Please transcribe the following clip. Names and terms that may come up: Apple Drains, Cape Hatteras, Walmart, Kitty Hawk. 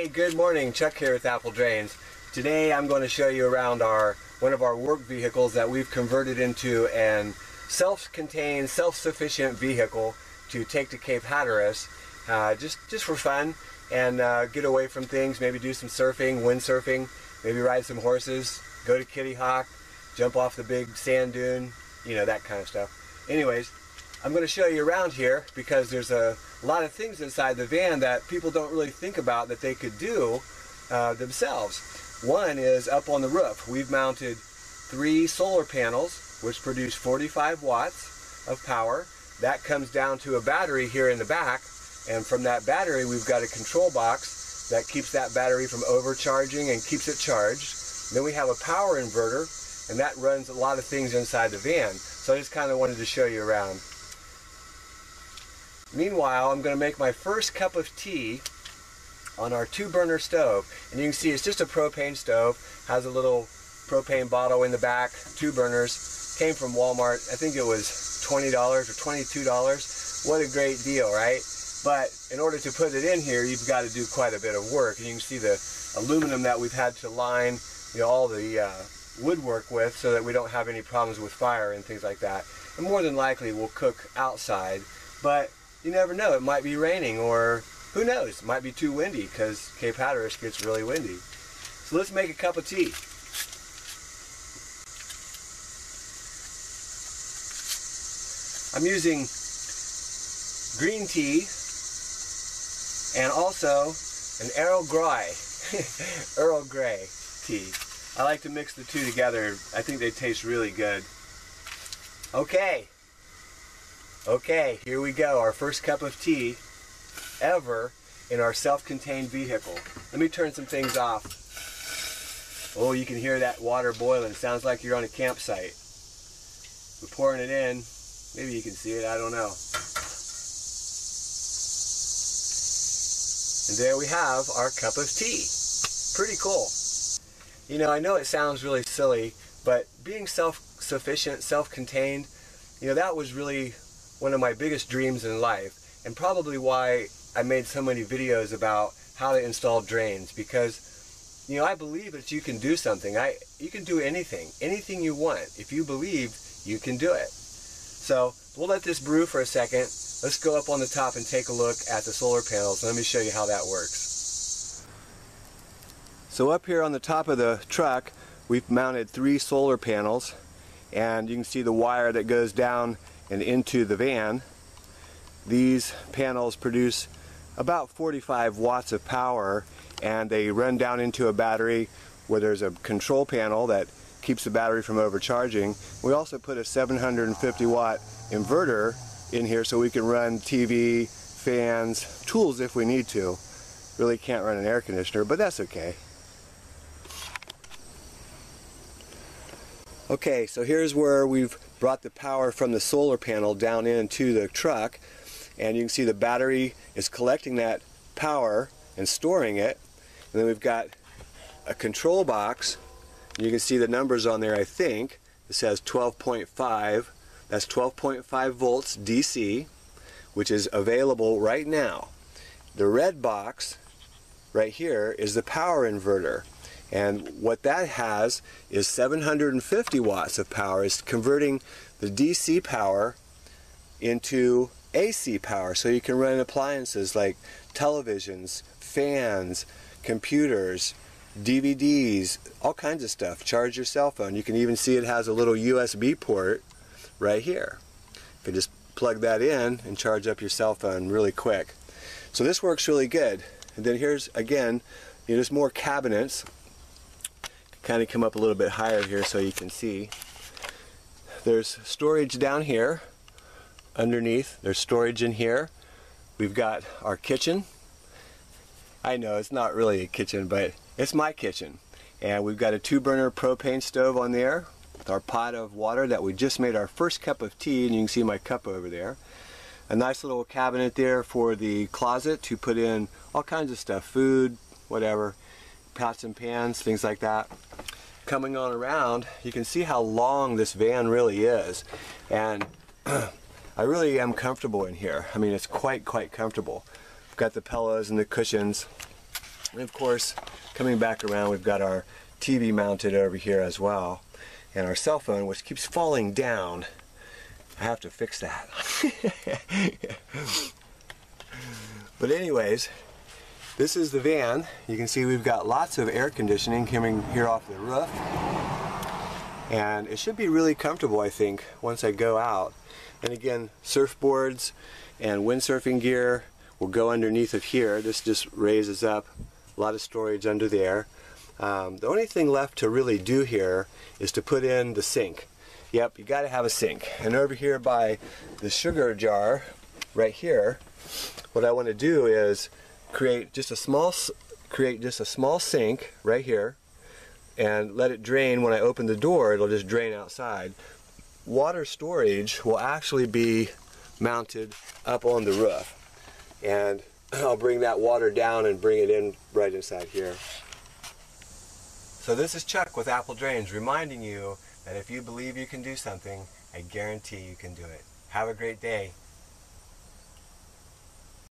Hey, good morning. Chuck here with Apple Drains. Today I'm going to show you around one of our work vehicles that we've converted into a self-contained, self-sufficient vehicle to take to Cape Hatteras just for fun and get away from things, maybe do some surfing, windsurfing, maybe ride some horses, go to Kitty Hawk, jump off the big sand dune, you know, that kind of stuff. Anyways, I'm going to show you around here because there's a lot of things inside the van that people don't really think about that they could do themselves. One is up on the roof. We've mounted 3 solar panels which produce 45 watts of power. That comes down to a battery here in the back, and from that battery we've got a control box that keeps that battery from overcharging and keeps it charged. And then we have a power inverter, and that runs a lot of things inside the van. So I just kind of wanted to show you around. Meanwhile, I'm going to make my first cup of tea on our 2-burner stove. And you can see it's just a propane stove, has a little propane bottle in the back, 2 burners, came from Walmart. I think it was $20 or $22. What a great deal, right? But in order to put it in here, you've got to do quite a bit of work. And you can see the aluminum that we've had to line, you know, all the woodwork with so that we don't have any problems with fire and things like that. And more than likely, we'll cook outside, but you never know, it might be raining, or who knows, it might be too windy because Cape Hatteras gets really windy. So let's make a cup of tea. I'm using green tea and also an Earl Grey tea. I like to mix the two together. I think they taste really good. Okay, here we go, our first cup of tea ever in our self-contained vehicle. Let me turn some things off. Oh, you can hear that water boiling. Sounds like you're on a campsite. We're pouring it in. Maybe you can see it, I don't know. And there we have our cup of tea. Pretty cool. You know, I know it sounds really silly, but being self-sufficient, self-contained, you know, that was really one of my biggest dreams in life, and probably why I made so many videos about how to install drains, because, you know, I believe that you can do something. You can do anything you want. If you believe, you can do it. So we'll let this brew for a second. Let's go up on the top and take a look at the solar panels. Let me show you how that works. So up here on the top of the truck, we've mounted 3 solar panels, and you can see the wire that goes down and into the van. These panels produce about 45 watts of power, and they run down into a battery where there's a control panel that keeps the battery from overcharging. We also put a 750 watt inverter in here so we can run TV, fans, tools if we need to. Really can't run an air conditioner, but that's okay. Okay, so here's where we've brought the power from the solar panel down into the truck, and you can see the battery is collecting that power and storing it. And then we've got a control box. You can see the numbers on there, I think. It says 12.5. That's 12.5 volts DC, which is available right now. The red box right here is the power inverter. And what that has is 750 watts of power. It's converting the DC power into AC power. So you can run appliances like televisions, fans, computers, DVDs, all kinds of stuff. Charge your cell phone. You can even see it has a little USB port right here. You can just plug that in and charge up your cell phone really quick. So this works really good. And then here's, again, you know, there's more cabinets. Kind of come up a little bit higher here so you can see. There's storage down here underneath. There's storage in here. We've got our kitchen. I know it's not really a kitchen, but it's my kitchen. And we've got a 2-burner propane stove on there with our pot of water that we just made our first cup of tea, and you can see my cup over there. A nice little cabinet there for the closet to put in all kinds of stuff, food, whatever, pots and pans, things like that. Coming on around, you can see how long this van really is, and I really am comfortable in here. I mean, it's quite comfortable. I've got the pillows and the cushions. And of course, coming back around, we've got our TV mounted over here as well, and our cell phone, which keeps falling down. I have to fix that. But anyways, this is the van. You can see we've got lots of air conditioning coming here off the roof, and it should be really comfortable, I think, once I go out. And again, surfboards and windsurfing gear will go underneath of here. This just raises up a lot of storage under there. The only thing left to really do here is to put in the sink. Yep, you got to have a sink. And over here by the sugar jar, right here, what I want to do is create just a small sink right here, and let it drain. When I open the door, it'll just drain outside. Water storage will actually be mounted up on the roof, and I'll bring that water down and bring it in right inside here. So this is Chuck with Apple Drains, reminding you that if you believe you can do something, I guarantee you can do it. Have a great day.